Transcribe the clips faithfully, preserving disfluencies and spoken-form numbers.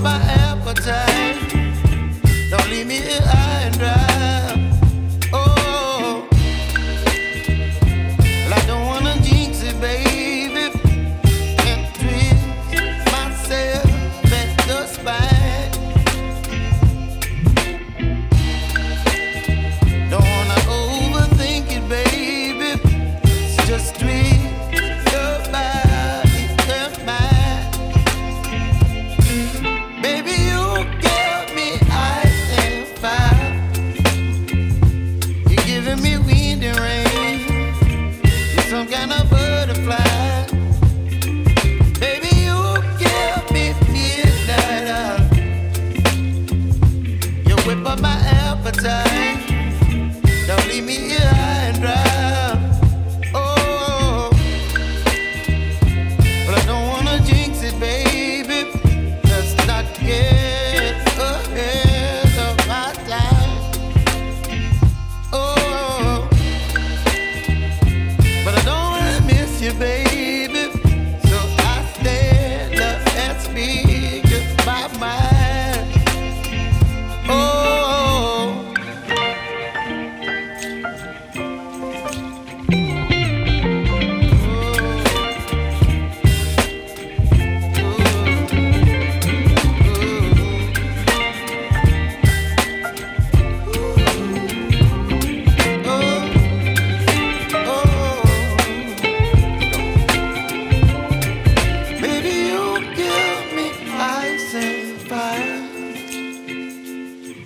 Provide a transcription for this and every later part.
my appetite, don't leave me here high and dry. Oh, well, I don't wanna jinx it, baby, and twist myself back to spine. Don't wanna overthink it, baby, it's just twist. Don't leave me here high and dry. Oh, but I don't wanna jinx it, baby. Let's not get ahead of my time. Oh, but I don't wanna miss you, baby. So I stand up and speak just my mind.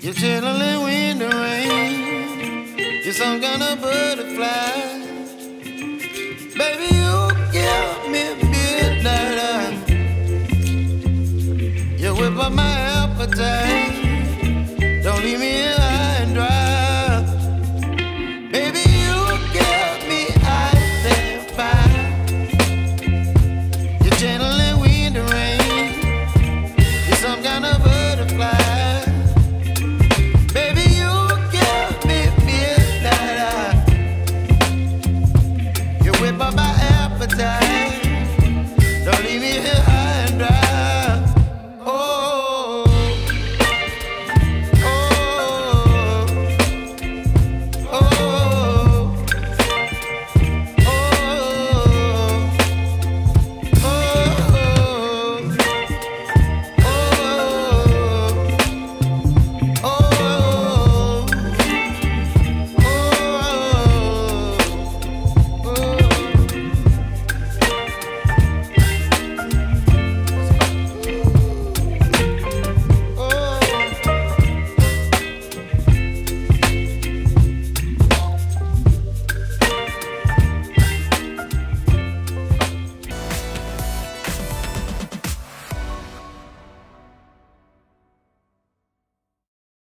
You're chilling when the rain, you're some kind of butterfly. Baby, you give me midnight oil. You whip up my appetite, don't leave me alone.